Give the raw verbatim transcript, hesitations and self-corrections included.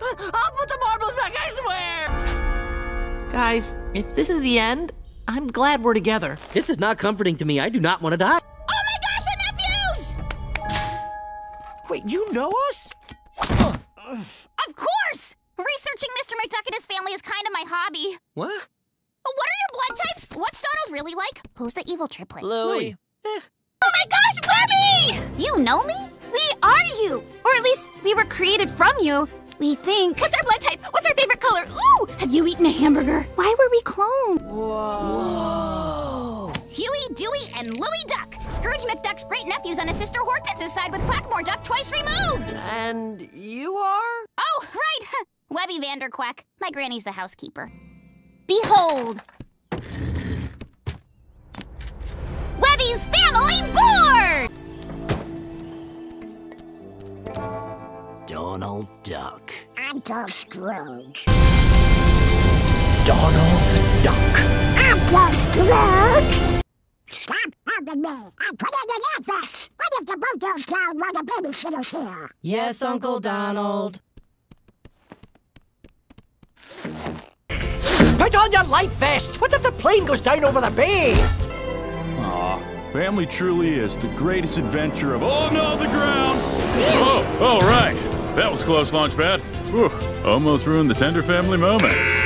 I'll put the marbles back, I swear! Guys, if this is the end, I'm glad we're together. This is not comforting to me. I do not want to die. Oh my gosh, the nephews! Wait, you know us? Of course! Researching Mister McDuck and his family is kind of my hobby. What? What are your blood types? What's Donald really like? Who's the evil triplet? Louie. Eh. Oh my gosh, Webby! You know me? We are you! Or at least, we were created from you, we think. What's our blood type? What's our favorite color? Ooh! Have you eaten a hamburger? Why were we cloned? Whoa! Whoa. Huey, Dewey, and Louie Duck. Scrooge McDuck's great-nephews on his sister Hortense's side with Quackmore Duck twice removed! And you are? Oh, right! Webby Vanderquack. My granny's the housekeeper. Behold! Webby's family board! Donald Duck. I'm Duck Scrooge. Donald Duck. I'm Duck Scrooge! Stop helping me! I put in an advert! What if the bulldog's down while the babysitter's here? Yes, Uncle Donald. Put on your life vest! What if the plane goes down over the bay? Aw, family truly is the greatest adventure of all. Oh no, the ground! Oh, all right. That was close, Launchpad. Whew, almost ruined the tender family moment.